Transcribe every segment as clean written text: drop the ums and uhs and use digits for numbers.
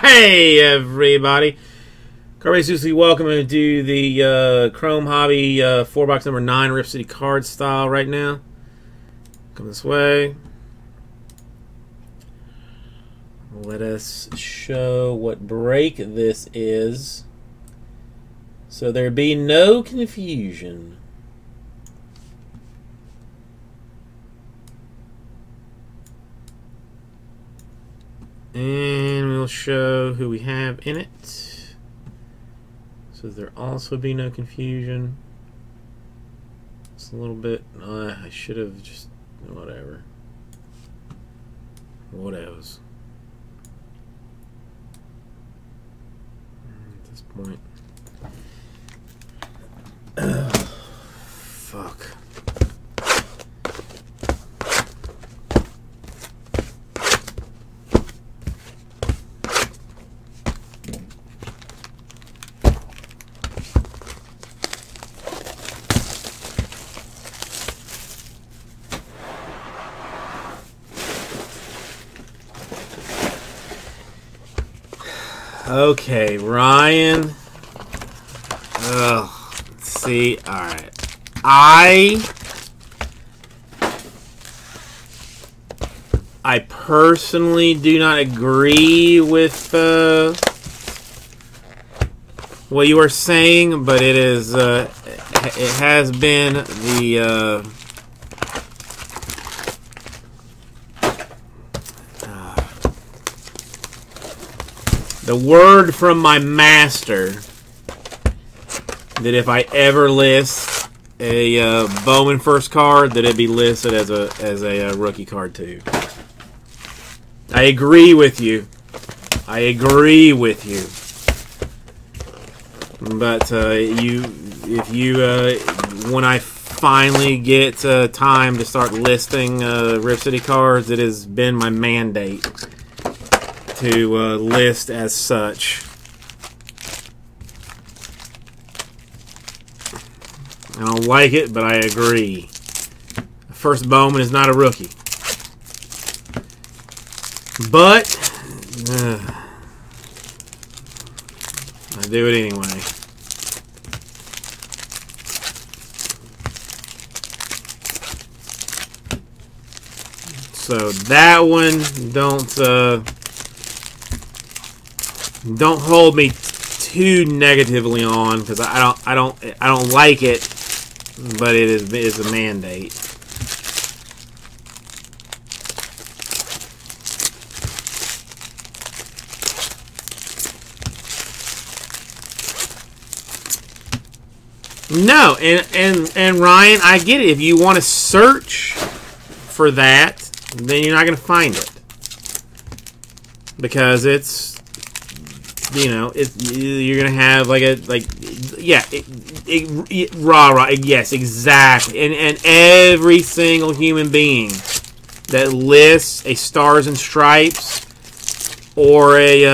Hi everybody, Carpe Susi, welcome to do the Chrome Hobby 4-box number 9 Rip City card style right now. Come this way. Let us show what break this is, so there be no confusion. And we'll show who we have in it, so there also be no confusion. It's a little bit, I should have just, whatever. Whatevs. At this point. Fuck. Okay, Ryan. Ugh. See, alright. I personally do not agree with what you are saying, but it is it has been the the word from my master that if I ever list a Bowman first card, that it be listed as a rookie card too. I agree with you. I agree with you. But when I finally get time to start listing Rip City cards, it has been my mandate to list as such. I don't like it, but I agree. First Bowman is not a rookie. But I do it anyway. So that one, don't hold me too negatively on, because I don't like it, but it is a mandate. No, and Ryan, I get it. If you want to search for that, then you're not going to find it, because it's, you know, you're gonna have yes, exactly, and every single human being that lists a Stars and Stripes or a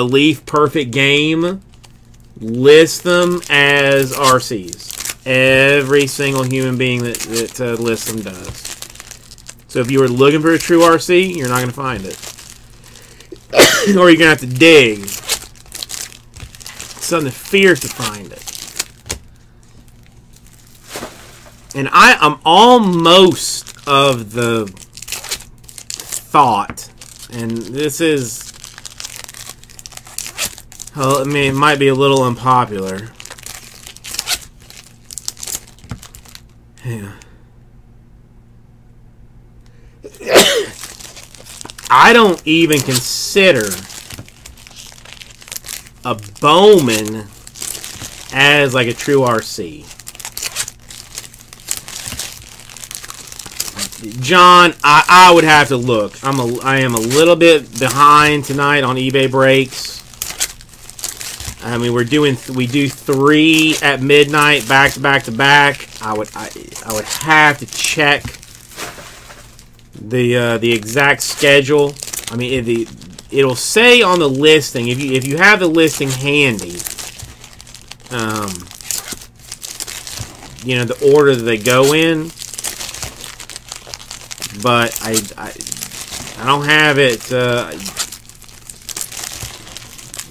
Leaf perfect game lists them as RCs. Every single human being that lists them does. So if you were looking for a true RC, you're not gonna find it, or you're gonna have to dig something fierce to find it. And I'm almost of the thought, and this is, well, I mean, it might be a little unpopular. Yeah. I don't even consider a Bowman as like a true RC. John, I would have to look. I am a little bit behind tonight on eBay breaks. I mean, we do 3 at midnight back to back to back. I would have to check the exact schedule. I mean, it'll say on the listing, if you have the listing handy, you know, the order that they go in. But I don't have it.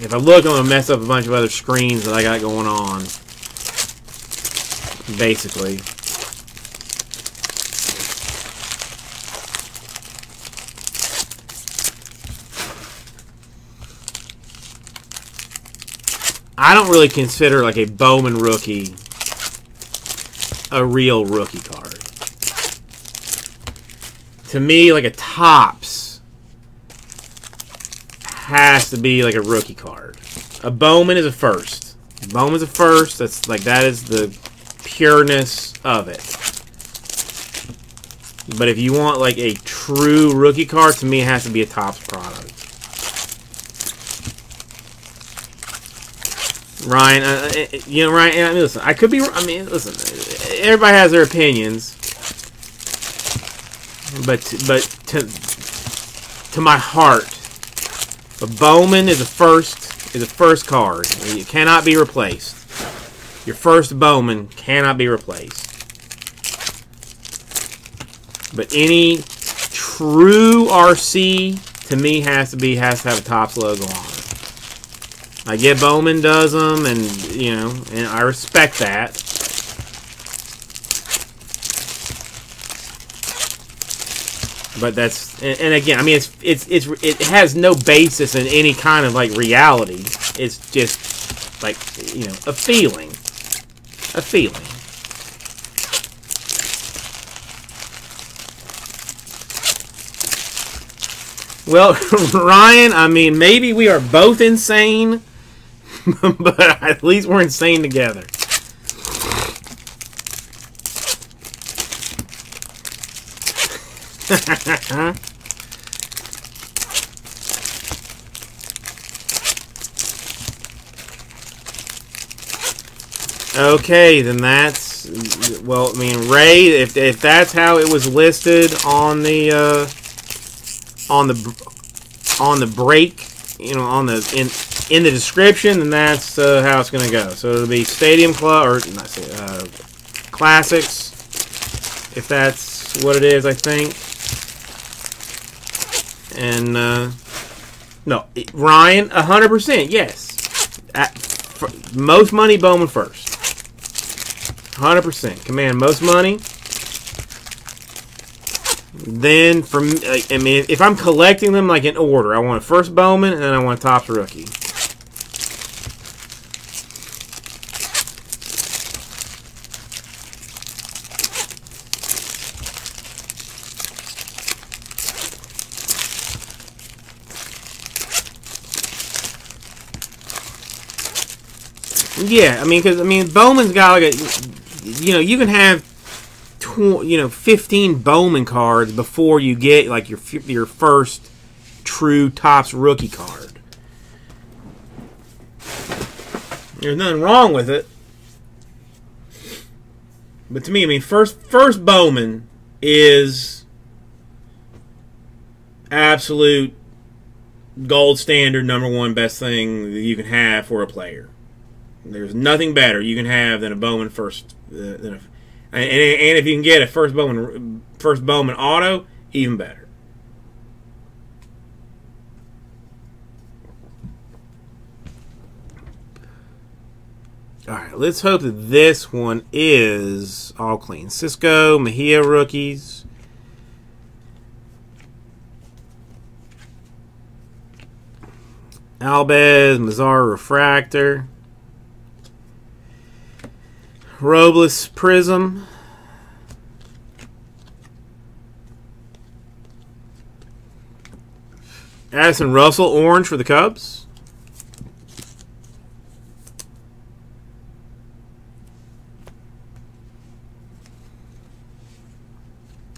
If I look, I'm going to mess up a bunch of other screens that I got going on, basically. I don't really consider like a Bowman rookie a real rookie card. To me, like a Topps has to be like a rookie card. A Bowman is a first. Bowman's a first. That's like, that is the pureness of it. But if you want like a true rookie card, to me it has to be a Topps product. Ryan, you know, Ryan, I mean, listen, I could be, I mean, listen, everybody has their opinions, but to my heart, a Bowman is a first card. It cannot be replaced. Your first Bowman cannot be replaced. But any true RC, to me, has to have a Topps logo on it. I get Bowman does them, and, you know, and I respect that. But that's, and again, I mean, it has no basis in any kind of, like, reality. It's just, like, you know, a feeling. A feeling. Well, Ryan, I mean, maybe we are both insane. But at least we're insane together. Okay, then that's... Well, I mean, Ray, if that's how it was listed on the break, you know, in the description, and that's how it's going to go. So it'll be Stadium Club, or not Stadium, Classics, if that's what it is, I think. And, no, Ryan, 100%, yes. Most money, Bowman first. 100%. Command most money. Then, from, I mean, if I'm collecting them like in order, I want a first Bowman, and then I want a Topps rookie. Yeah, I mean, because, I mean, Bowman's got like a, you know, you can have, 15 Bowman cards before you get like your first true Topps rookie card. There's nothing wrong with it, but to me, I mean, first Bowman is absolute gold standard, #1 best thing that you can have for a player. There's nothing better you can have than a Bowman first, and if you can get a first Bowman auto, even better. All right, let's hope that this one is all clean. Cisco, Mejia rookies. Alves, Mazar refractor. Robles Prism. Addison Russell, orange for the Cubs.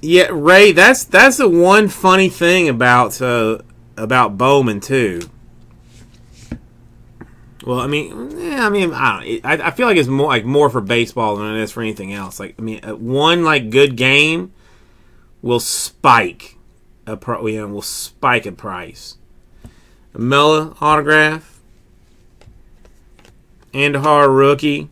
Yeah, Ray, that's the one funny thing about Bowman too. Well, I mean, yeah, I feel like it's more for baseball than it is for anything else. Like, I mean, one like good game will spike a price. Mella autograph, Andahar rookie,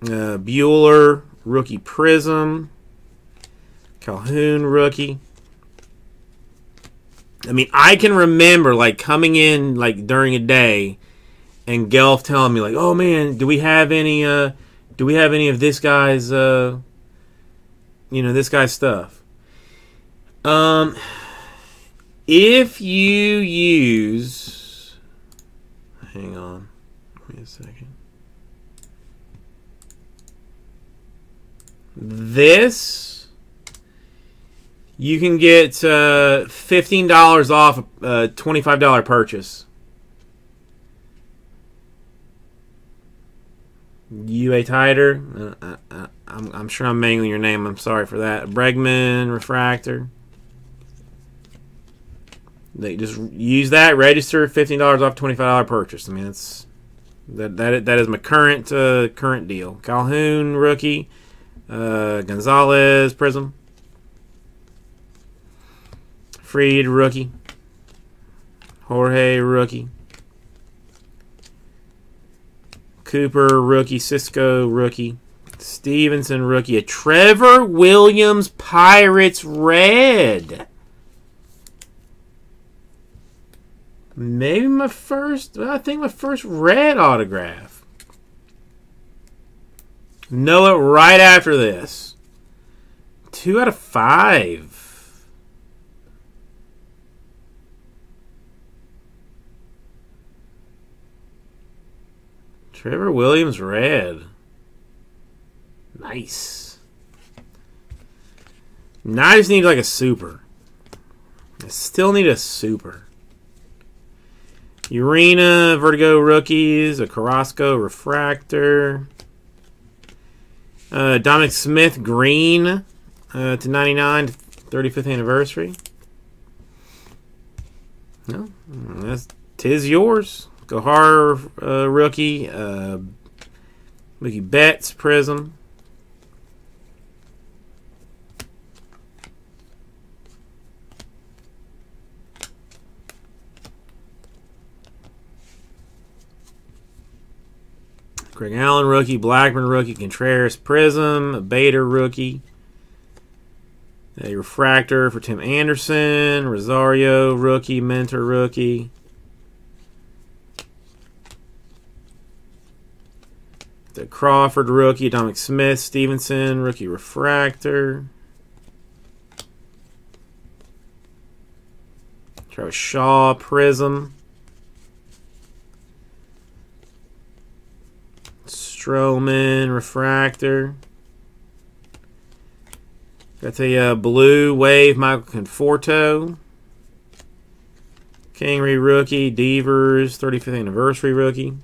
Bueller rookie prism, Calhoun rookie. I mean, I can remember, like, coming in, like, during a day and Gelf telling me, like, oh, man, do we have any of this guy's, this guy's stuff? If you use, hang on, wait a second. This, you can get $15 off a $25 purchase. UA Titer, I'm sure I'm mangling your name. I'm sorry for that. Bregman Refractor. They just use that, register, $15 off $25 purchase. I mean, it's that is my current deal. Calhoun rookie. Gonzalez Prism. Freed rookie. Jorge rookie. Cooper rookie. Cisco rookie. Stevenson rookie. A Trevor Williams Pirates red. Maybe I think my first red autograph. Know it right after this. 2 out of 5. Trevor Williams red. Nice. Now I just need like a super. I still need a super. Urena, Vertigo rookies, a Carrasco refractor. Dominic Smith green to 99, 35th anniversary. No, that's tis yours. Gohar rookie, Mookie Betts prism. Greg Allen rookie, Blackman rookie, Contreras prism, a Bader rookie, a refractor for Tim Anderson, Rosario rookie, Mentor rookie, the Crawford rookie, Dominic Smith, Stevenson rookie refractor, Travis Shaw prism. Stroman refractor. Got the blue wave Michael Conforto. Kangri rookie. Devers 35th anniversary rookie.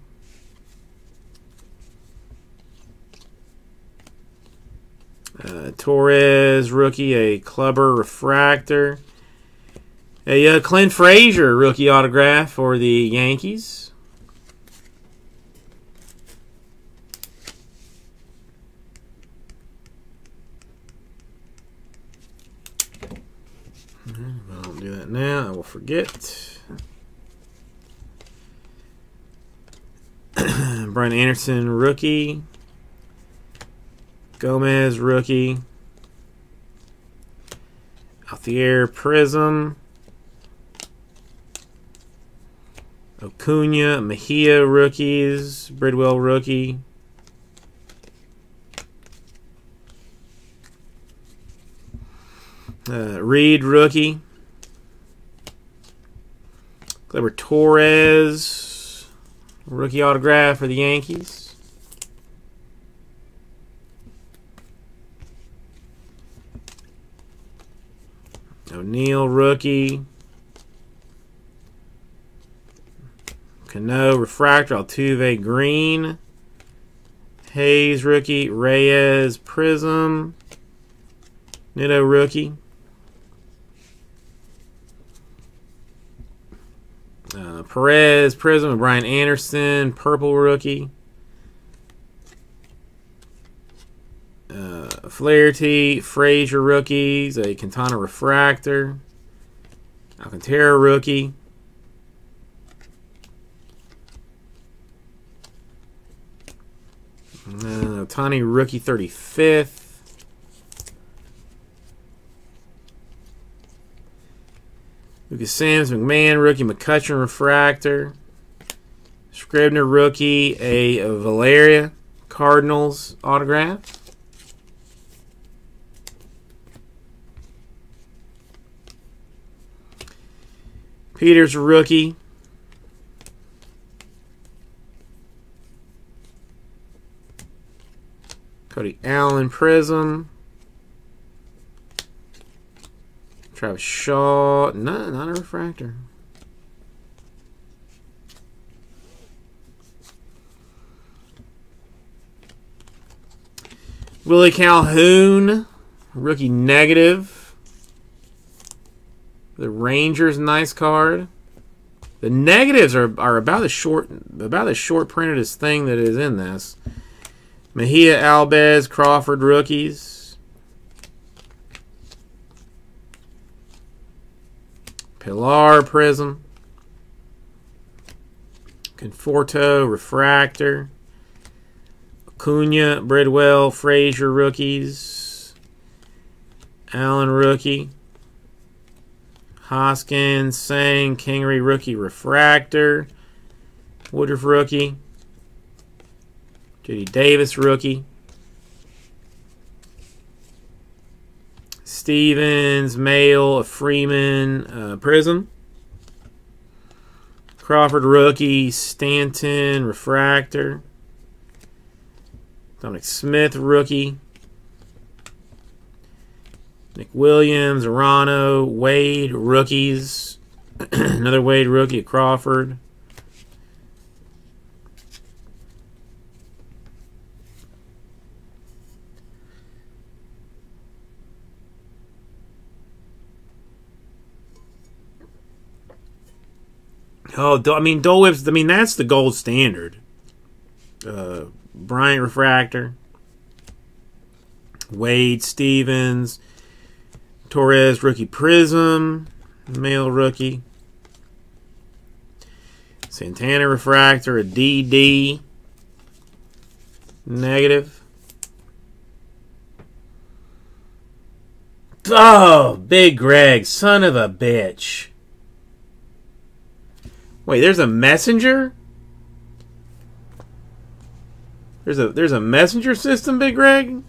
Torres rookie. A Clubber refractor. A Clint Frazier rookie autograph for the Yankees. Now I will forget. Brian Anderson rookie. Gomez rookie. Althier prism. Acuna, Mejia rookies. Bridwell rookie. Reed rookie. Gleyber Torres, rookie autograph for the Yankees. O'Neal, rookie. Cano, refractor. Altuve, green. Hayes, rookie. Reyes, prism. Nitto, rookie. Perez prism and Brian Anderson purple rookie. Flaherty Frazier rookies, a Quintana refractor, Alcantara rookie, Ohtani rookie 35th. Lucas Sims, McMahon, rookie McCutcheon, refractor. Scribner, rookie, a Valeria Cardinals autograph. Peters, rookie. Cody Allen, prism. Travis Shaw, no, not a refractor. Willie Calhoun, rookie negative. The Rangers, nice card. The negatives are about as short printed as thing that is in this. Mejia, Alves, Crawford, rookies. Pilar, prism. Conforto, refractor. Acuna, Bridwell, Frazier, rookies. Allen, rookie. Hoskins, Sang, Kingery, rookie, refractor. Woodruff, rookie. Judy Davis, rookie. Stevens, Mail, Freeman, prism. Crawford, rookie. Stanton, refractor. Dominic Smith, rookie. Nick Williams, Arano, Wade, rookies. Another Wade rookie at Crawford. Oh, I mean, Dole Whips, I mean, that's the gold standard. Bryant, refractor. Wade, Stevens. Torres, rookie, prism. Mail, rookie. Santana, refractor. A DD. Negative. Oh, Big Greg, son of a bitch. Wait, there's a messenger? There's a messenger system, Big Greg?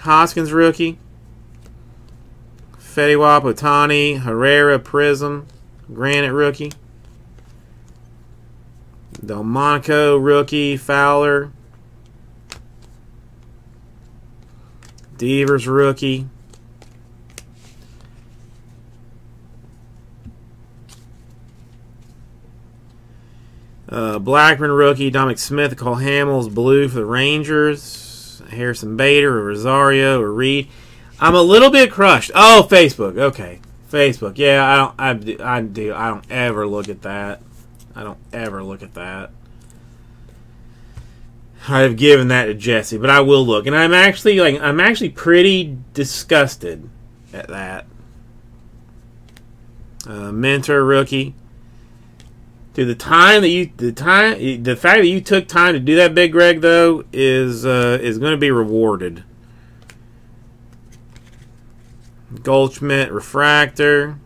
Hoskins, rookie. Fetty Wap, Otani, Herrera, prism. Granite, rookie. Delmonico, rookie. Fowler. Devers, rookie. Blackman, rookie. Dominic Smith, Cole Hamels, blue for the Rangers. Harrison Bader, Rosario, Reed. I'm a little bit crushed. Oh, Facebook. Okay, Facebook. Yeah, I do. I don't ever look at that. I don't ever look at that. I have given that to Jesse, but I will look, and I'm actually pretty disgusted at that. Mentor, rookie. Dude, the fact that you took time to do that, Big Greg, though, is going to be rewarded. Goldschmidt, refractor.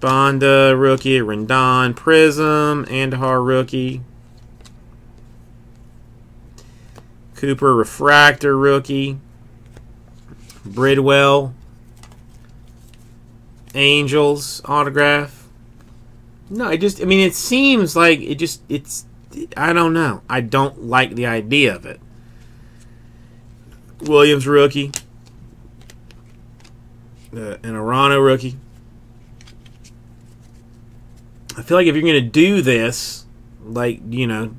Bonda, rookie. Rendon, prism. Andahar, rookie. Cooper, refractor, rookie. Bridwell, Angels, autograph. No, it seems like I don't know. I don't like the idea of it. Williams, rookie. An Arano, rookie. I feel like if you're going to do this, like, you know,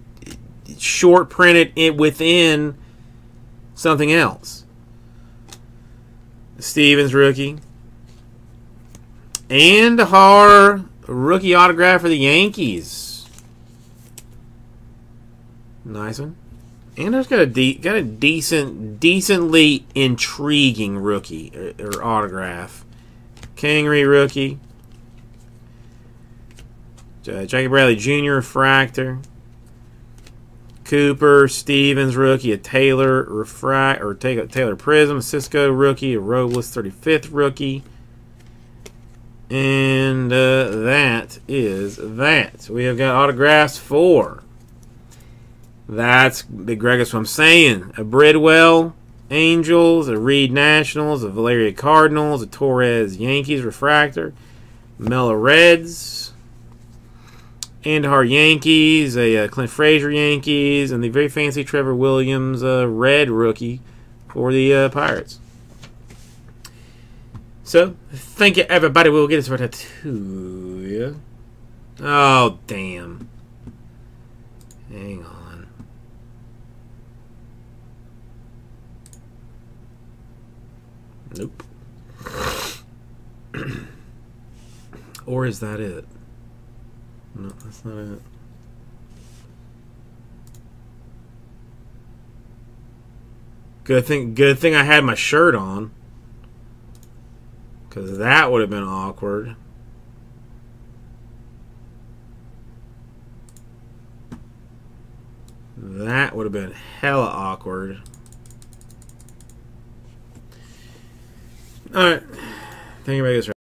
short print it within something else. Stevens, rookie. And Har... rookie autograph for the Yankees. Nice one. And there's got a decently intriguing rookie or autograph. Kingery, rookie. Jackie Bradley Jr., refractor. Cooper, Stevens, rookie, a Taylor, refract, or take a Taylor Prism, Cisco rookie, a Robles 35th rookie. And that is that. We have got autographs for. That's Big Greg, that's what I'm saying. A Bridwell Angels, a Reed Nationals, a Valeria Cardinals, a Torres Yankees refractor, Mella Reds, Andahar Yankees, a Clint Frazier Yankees, and the very fancy Trevor Williams red rookie for the Pirates. So, thank you everybody. We'll get this right out to you. Oh, damn. Hang on. Nope. Or is that it? No, that's not it. Good thing I had my shirt on. 'Cause that would have been awkward. That would have been hella awkward. All right. Thank you very much.